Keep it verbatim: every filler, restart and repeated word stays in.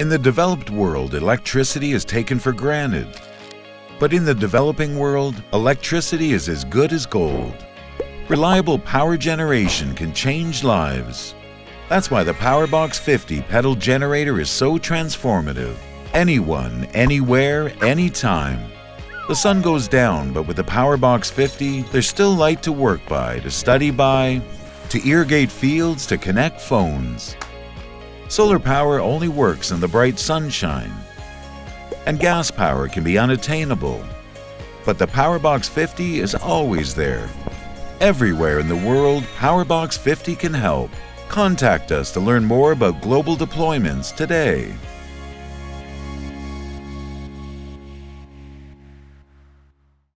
In the developed world, electricity is taken for granted. But in the developing world, electricity is as good as gold. Reliable power generation can change lives. That's why the PowerBox fifty pedal generator is so transformative. Anyone, anywhere, anytime. The sun goes down, but with the PowerBox fifty, there's still light to work by, to study by, to irrigate fields, to connect phones. Solar power only works in the bright sunshine, and gas power can be unattainable. But the PowerBox fifty is always there. Everywhere in the world, PowerBox fifty can help. Contact us to learn more about global deployments today.